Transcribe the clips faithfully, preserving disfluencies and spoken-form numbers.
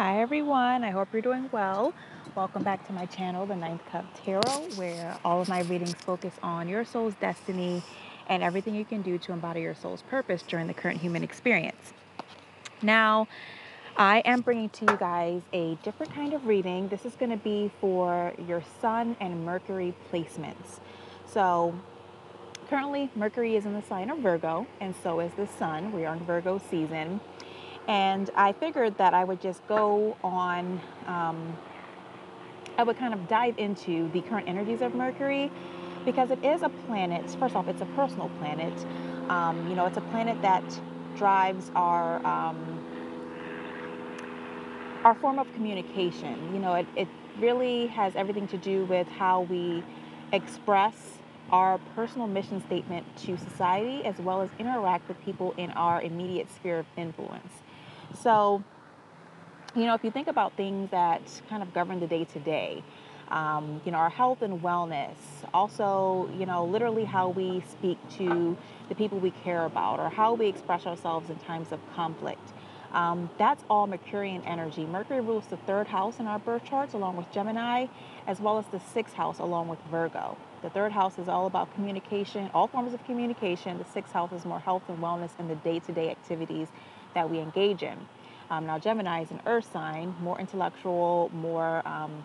Hi everyone, I hope you're doing well. Welcome back to my channel, The Ninth Cup Tarot, where all of my readings focus on your soul's destiny and everything you can do to embody your soul's purpose during the current human experience. Now, I am bringing to you guys a different kind of reading. This is going to be for your Sun and Mercury placements. So, currently Mercury is in the sign of Virgo, and so is the Sun. We are in Virgo season. And I figured that I would just go on, um, I would kind of dive into the current energies of Mercury, because it is a planet. First off, it's a personal planet. Um, you know, it's a planet that drives our, um, our form of communication. You know, it, it really has everything to do with how we express our personal mission statement to society, as well as interact with people in our immediate sphere of influence. So, you know, if you think about things that kind of govern the day-to-day, um, you know, our health and wellness, also, you know, literally how we speak to the people we care about, or how we express ourselves in times of conflict. Um, that's all Mercurian energy. Mercury rules the third house in our birth charts, along with Gemini, as well as the sixth house, along with Virgo. The third house is all about communication, all forms of communication. The sixth house is more health and wellness and the day-to-day activities that we engage in. Um, now, Gemini is an earth sign, more intellectual, more um,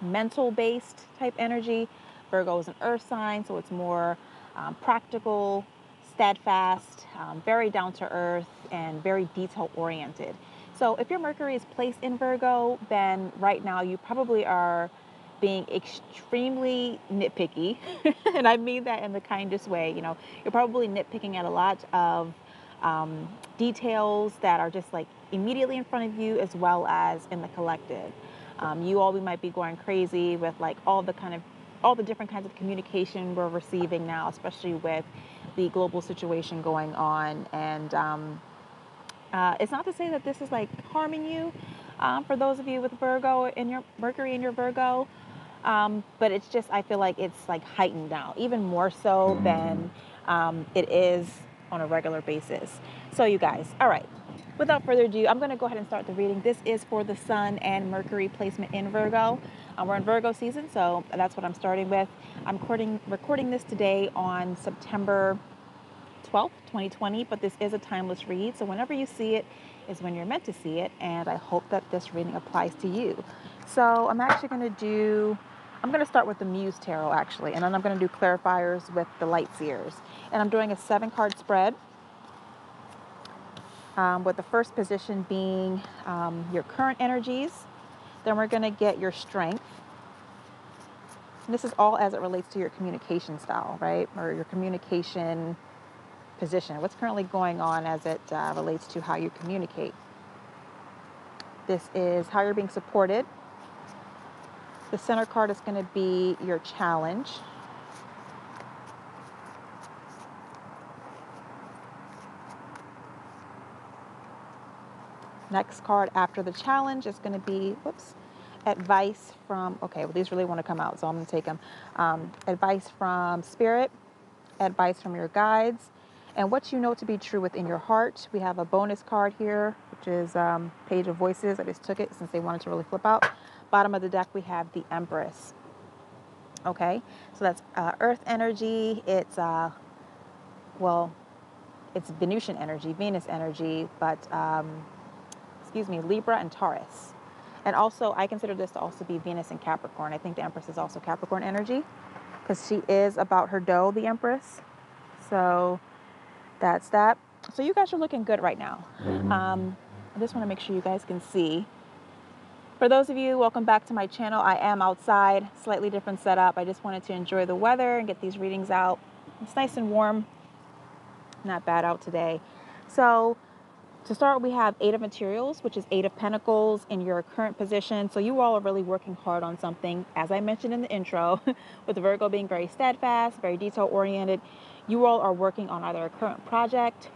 mental-based type energy. Virgo is an earth sign, so it's more um, practical, steadfast, um, very down-to-earth, and very detail-oriented. So if your Mercury is placed in Virgo, then right now you probably are being extremely nitpicky. And I mean that in the kindest way. You know, you're probably nitpicking at a lot of um, details that are just like immediately in front of you, as well as in the collective. Um, you all we might be going crazy with like all the kind of all the different kinds of communication we're receiving now, especially with the global situation going on. And um, uh, it's not to say that this is like harming you, um, for those of you with Virgo in your Mercury in your Virgo. Um, but it's just, I feel like it's like heightened now, even more so than um, it is on a regular basis. So you guys, all right, without further ado, I'm going to go ahead and start the reading. This is for the Sun and Mercury placement in Virgo. Um, we're in Virgo season, so that's what I'm starting with. I'm recording, recording this today on September twelfth, twenty twenty, but this is a timeless read, so whenever you see it is when you're meant to see it, and I hope that this reading applies to you. So I'm actually going to do, I'm going to start with the Muse Tarot actually, and then I'm going to do clarifiers with the Lightseers, and I'm doing a seven card spread, um, with the first position being um, your current energies. Then we're going to get your strength, and this is all as it relates to your communication style, right, or your communication position, what's currently going on as it uh, relates to how you communicate. This is how you're being supported. The center card is going to be your challenge. Next card after the challenge is going to be, whoops, advice from, okay, well, these really want to come out, so I'm going to take them. Um, advice from spirit, advice from your guides, and what you know to be true within your heart. We have a bonus card here, which is um, Page of Voices. I just took it since they wanted to really flip out. Bottom of the deck, we have the Empress. Okay, so that's uh, Earth energy. It's, uh, well, it's Venusian energy, Venus energy, but, um, excuse me, Libra and Taurus. And also, I consider this to also be Venus and Capricorn. I think the Empress is also Capricorn energy, because she is about her dough, the Empress. So that's that. So you guys are looking good right now. Um, I just want to make sure you guys can see. For those of you, welcome back to my channel. I am outside, slightly different setup. I just wanted to enjoy the weather and get these readings out. It's nice and warm, not bad out today. So to start, we have Eight of Materials, which is Eight of Pentacles in your current position. So you all are really working hard on something. As I mentioned in the intro, with Virgo being very steadfast, very detail-oriented, you all are working on either a current project,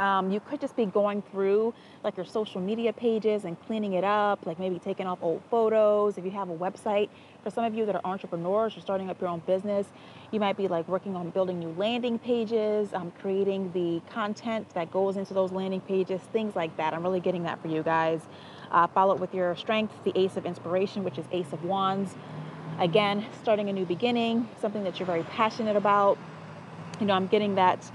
Um, you could just be going through like your social media pages and cleaning it up, like maybe taking off old photos. If you have a website, for some of you that are entrepreneurs, you're starting up your own business, you might be like working on building new landing pages, um, creating the content that goes into those landing pages, things like that. I'm really getting that for you guys. Uh, follow it with your strengths, the Ace of Inspiration, which is Ace of Wands. Again, starting a new beginning, something that you're very passionate about. You know, I'm getting that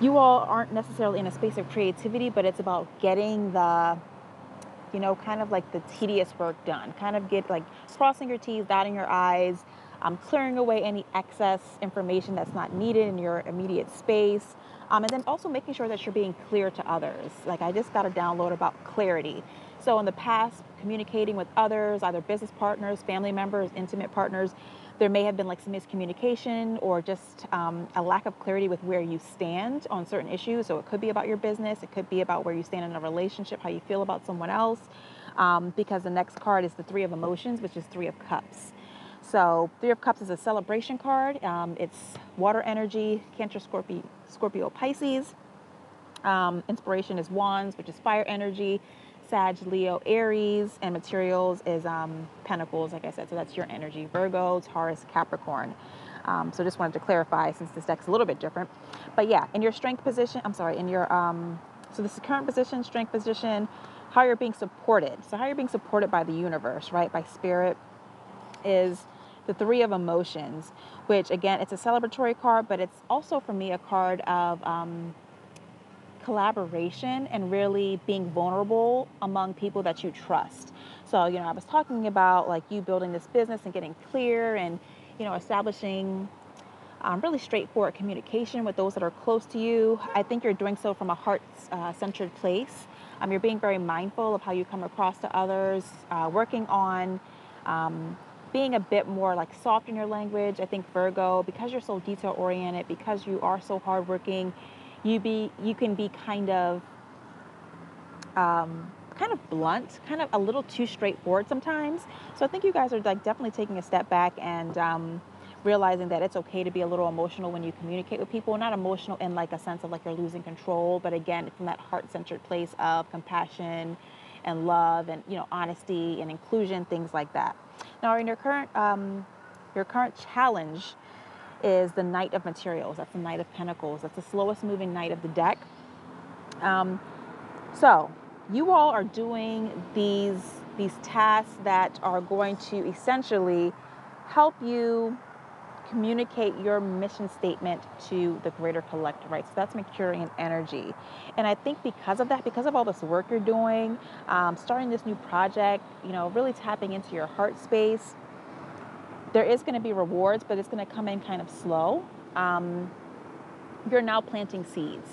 you all aren't necessarily in a space of creativity, but it's about getting the, you know, kind of like the tedious work done. Kind of get like crossing your T's, dotting your I's, um, clearing away any excess information that's not needed in your immediate space. Um, and then also making sure that you're being clear to others. Like I just got a download about clarity. So in the past, communicating with others, either business partners, family members, intimate partners, there may have been like some miscommunication or just um, a lack of clarity with where you stand on certain issues. So it could be about your business. It could be about where you stand in a relationship, how you feel about someone else. Um, because the next card is the Three of Emotions, which is Three of Cups. So Three of Cups is a celebration card. Um, it's water energy, Cancer, Scorpio, Scorpio, Pisces. Um, inspiration is Wands, which is fire energy. Sag, Leo, Aries, and materials is um, Pentacles, like I said. So that's your energy, Virgo, Taurus, Capricorn. Um, so just wanted to clarify since this deck's a little bit different. But yeah, in your strength position, I'm sorry, in your, um, so this is current position, strength position, how you're being supported. So how you're being supported by the universe, right, by spirit is the Three of Emotions, which again, it's a celebratory card, but it's also for me a card of um, collaboration and really being vulnerable among people that you trust. So, you know, I was talking about like you building this business and getting clear and, you know, establishing um, really straightforward communication with those that are close to you. I think you're doing so from a heart-centered uh, place. Um, you're being very mindful of how you come across to others, uh, working on um, being a bit more like soft in your language. I think Virgo, because you're so detail-oriented, because you are so hardworking, You be you can be kind of um, kind of blunt, kind of a little too straightforward sometimes. So I think you guys are like definitely taking a step back and um, realizing that it's okay to be a little emotional when you communicate with people. Not emotional in like a sense of like you're losing control, but again, from that heart-centered place of compassion and love, and you know, honesty and inclusion, things like that. Now, in your current um, your current challenge is the Knight of Materials. That's the Knight of Pentacles. That's the slowest moving knight of the deck. Um, so you all are doing these, these tasks that are going to essentially help you communicate your mission statement to the greater collective, right? So that's Mercurian energy. And I think because of that, because of all this work you're doing, um, starting this new project, you know, really tapping into your heart space, there is going to be rewards, but it's going to come in kind of slow. Um, you're now planting seeds.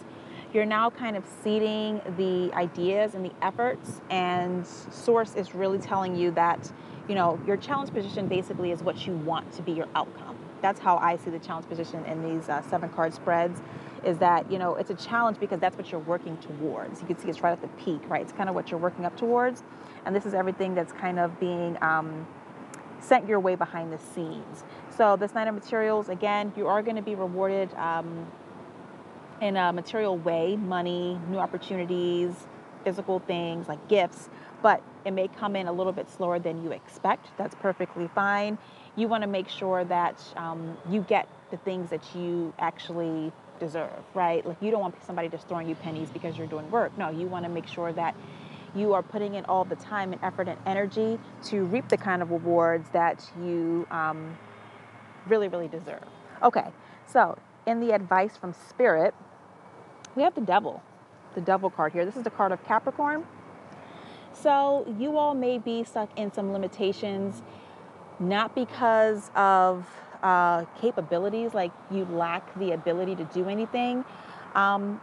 You're now kind of seeding the ideas and the efforts, and source is really telling you that, you know, your challenge position basically is what you want to be your outcome. That's how I see the challenge position in these uh, seven card spreads, is that, you know, it's a challenge because that's what you're working towards. You can see it's right at the peak, right? It's kind of what you're working up towards. And this is everything that's kind of being um, sent your way behind the scenes. So this Knight of Materials, again, you are going to be rewarded um, in a material way, money, new opportunities, physical things like gifts, but it may come in a little bit slower than you expect. That's perfectly fine. You want to make sure that um, you get the things that you actually deserve, right? Like you don't want somebody just throwing you pennies because you're doing work. No, you want to make sure that you are putting in all the time and effort and energy to reap the kind of rewards that you um, really, really deserve. Okay, so in the advice from Spirit, we have the Devil, the Devil card here. This is the card of Capricorn. So you all may be stuck in some limitations, not because of uh, capabilities, like you lack the ability to do anything. Um,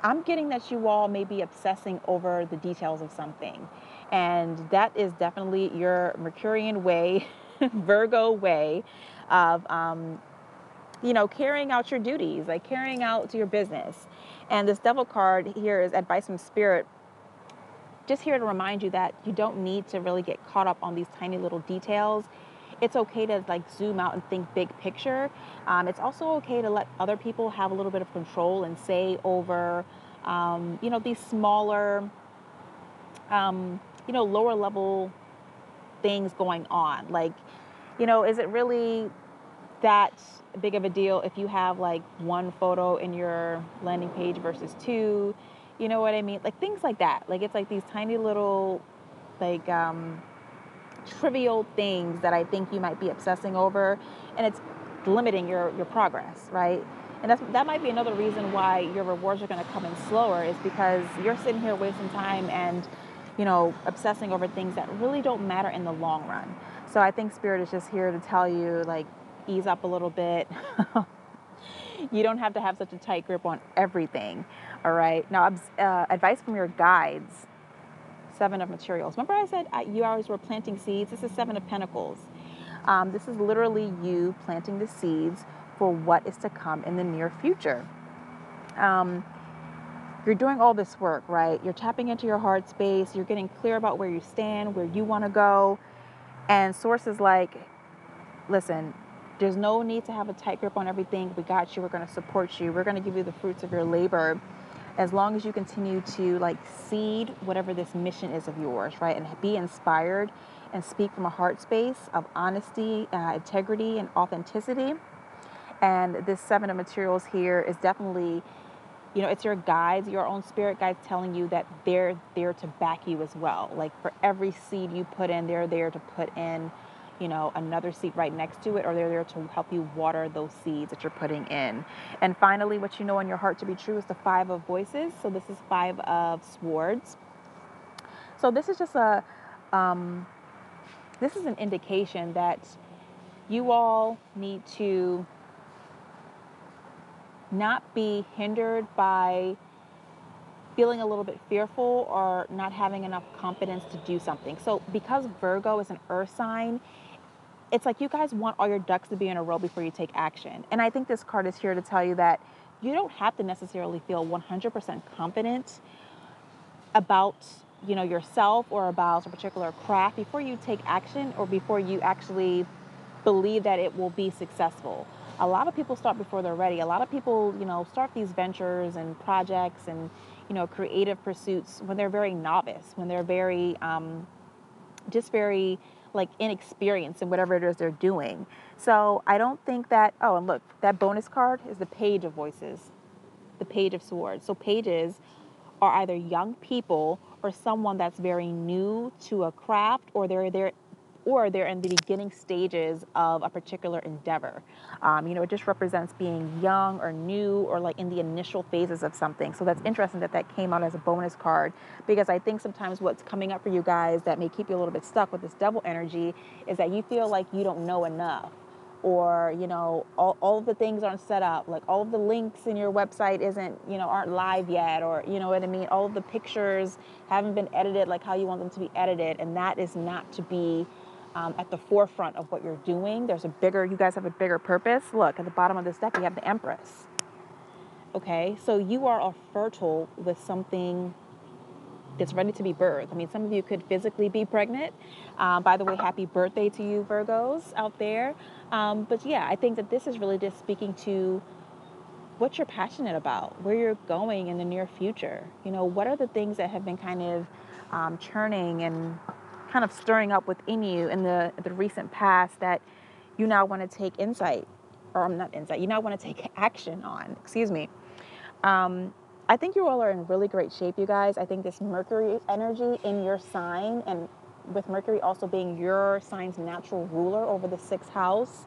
I'm getting that you all may be obsessing over the details of something. And that is definitely your Mercurian way, Virgo way of, um, you know, carrying out your duties, like carrying out your business. And this Devil card here is advice from Spirit. Just here to remind you that you don't need to really get caught up on these tiny little details. it's okay to like zoom out and think big picture. Um, it's also okay to let other people have a little bit of control and say over, um, you know, these smaller, um, you know, lower level things going on. Like, you know, is it really that big of a deal if you have like one photo in your landing page versus two? You know what I mean? Like things like that. Like it's like these tiny little like um, trivial things that I think you might be obsessing over, and it's limiting your, your progress, right? And that's, that might be another reason why your rewards are going to come in slower, is because you're sitting here wasting time and, you know, obsessing over things that really don't matter in the long run. So I think Spirit is just here to tell you, like, ease up a little bit. You don't have to have such a tight grip on everything. All right. Now, uh, advice from your guides. Seven of Materials. Remember I said uh, you always were planting seeds? This is Seven of Pentacles. Um, this is literally you planting the seeds for what is to come in the near future. Um, you're doing all this work, right? You're tapping into your heart space. You're getting clear about where you stand, where you want to go. And sources like, listen, there's no need to have a tight grip on everything. We got you. We're going to support you. We're going to give you the fruits of your labor, as long as you continue to like seed whatever this mission is of yours, right? And be inspired and speak from a heart space of honesty, uh, integrity, and authenticity. And this Seven of Materials here is definitely, you know, it's your guides, your own spirit guides telling you that they're there to back you as well. Like for every seed you put in, they're there to put in, you know, another seed right next to it, or they're there to help you water those seeds that you're putting in. And finally, what you know in your heart to be true is the Five of Voices. So this is Five of Swords. So this is just a, um, this is an indication that you all need to not be hindered by feeling a little bit fearful or not having enough confidence to do something. So because Virgo is an earth sign, it's like you guys want all your ducks to be in a row before you take action. And I think this card is here to tell you that you don't have to necessarily feel one hundred percent confident about, you know, yourself or about a particular craft before you take action or before you actually believe that it will be successful. A lot of people start before they're ready. A lot of people, you know, start these ventures and projects and, you know, creative pursuits when they're very novice, when they're very, um, just very, like inexperienced in whatever it is they're doing. So I don't think that, oh, and look, that bonus card is the Page of Voices, the Page of Swords. So pages are either young people or someone that's very new to a craft, or they're they're or they're in the beginning stages of a particular endeavor. Um, you know, it just represents being young or new or like in the initial phases of something. So that's interesting that that came out as a bonus card, because I think sometimes what's coming up for you guys that may keep you a little bit stuck with this devil energy is that you feel like you don't know enough, or, you know, all, all of the things aren't set up, like all of the links in your website isn't, you know, aren't live yet, or, you know what I mean? All of the pictures haven't been edited like how you want them to be edited, and that is not to be Um, at the forefront of what you're doing. There's a bigger, you guys have a bigger purpose. Look, at the bottom of this deck, you have the Empress. Okay, so you are all fertile with something that's ready to be birthed. I mean, some of you could physically be pregnant. Um, by the way, happy birthday to you, Virgos out there. Um, but yeah, I think that this is really just speaking to what you're passionate about, where you're going in the near future. You know, what are the things that have been kind of um, churning and kind of stirring up within you in the, the recent past that you now want to take insight, or I'm not insight, you now want to take action on, excuse me. Um, I think you all are in really great shape, you guys. I think this Mercury energy in your sign, and with Mercury also being your sign's natural ruler over the sixth house,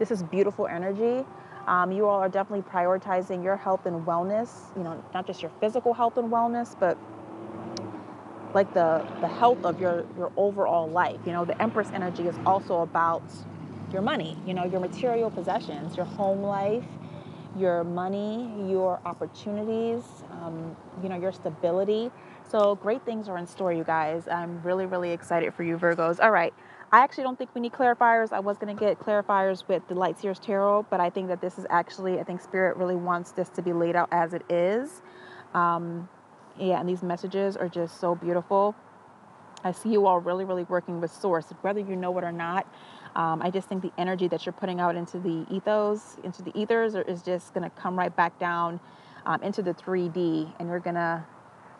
this is beautiful energy. Um, you all are definitely prioritizing your health and wellness, you know, not just your physical health and wellness, but like the, the health of your, your overall life. You know, the Empress energy is also about your money, you know, your material possessions, your home life, your money, your opportunities, um, you know, your stability. So great things are in store, you guys. I'm really, really excited for you, Virgos. All right. I actually don't think we need clarifiers. I was going to get clarifiers with the Lightseers Tarot, but I think that this is actually, I think Spirit really wants this to be laid out as it is. Um, Yeah, and these messages are just so beautiful. I see you all really, really working with Source, whether you know it or not. Um, I just think the energy that you're putting out into the ethos, into the ethers, is just going to come right back down um, into the three D, and you're going to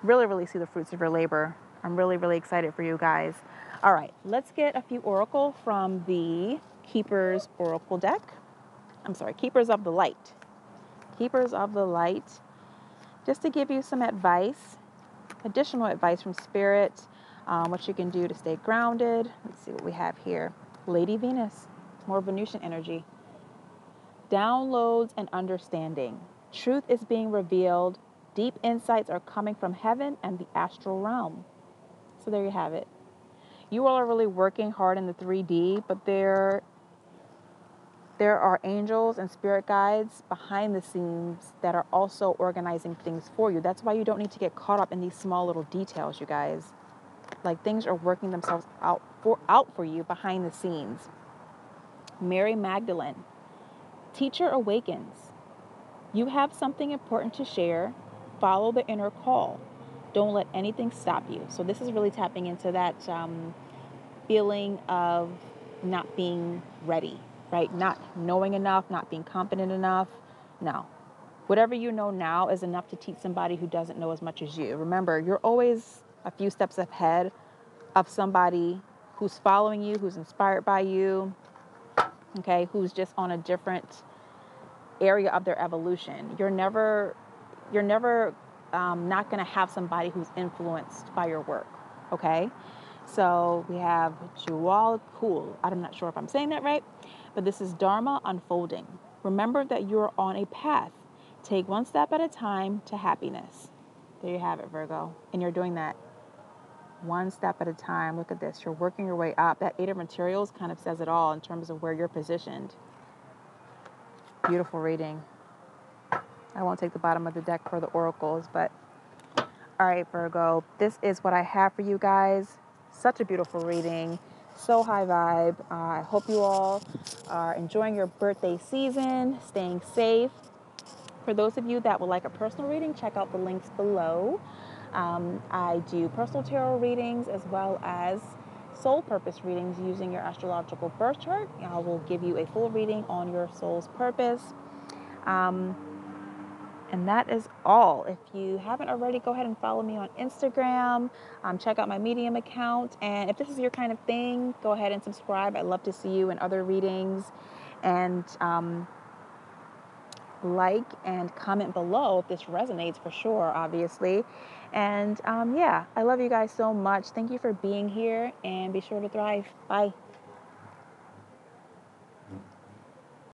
really, really see the fruits of your labor. I'm really, really excited for you guys. All right, let's get a few oracle from the Keepers Oracle deck. I'm sorry, Keepers of the Light. Keepers of the Light. Just to give you some advice, additional advice from Spirit, um, what you can do to stay grounded. Let's see what we have here. Lady Venus, more Venusian energy. Downloads and understanding. Truth is being revealed. Deep insights are coming from heaven and the astral realm. So there you have it. You all are really working hard in the three D, but there, there are angels and spirit guides behind the scenes that are also organizing things for you. That's why you don't need to get caught up in these small little details, you guys. Like, things are working themselves out for, out for you behind the scenes. Mary Magdalene, teacher awakens. You have something important to share. Follow the inner call. Don't let anything stop you. So this is really tapping into that um, feeling of not being ready, right? Not knowing enough, not being competent enough. No. Whatever you know now is enough to teach somebody who doesn't know as much as you. Remember, you're always a few steps ahead of somebody who's following you, who's inspired by you, okay, who's just on a different area of their evolution. You're never, you're never um, not going to have somebody who's influenced by your work, okay? So we have Juwal Kul. I'm not sure if I'm saying that right, but this is Dharma unfolding. Remember that you're on a path. Take one step at a time to happiness. There you have it, Virgo. And you're doing that one step at a time. Look at this. You're working your way up. That Eight of Materials kind of says it all in terms of where you're positioned. Beautiful reading. I won't take the bottom of the deck for the oracles, but all right, Virgo, this is what I have for you guys. Such a beautiful reading. So high vibe. Uh, I hope you all are enjoying your birthday season, staying safe. For those of you that would like a personal reading, check out the links below. Um, I do personal tarot readings as well as soul purpose readings using your astrological birth chart. I will give you a full reading on your soul's purpose. Um, and that is all. If you haven't already, go ahead and follow me on Instagram. Um, check out my Medium account. And if this is your kind of thing, go ahead and subscribe. I'd love to see you in other readings. And um, like and comment below if this resonates, for sure, obviously. And um, yeah, I love you guys so much. Thank you for being here, and be sure to thrive. Bye.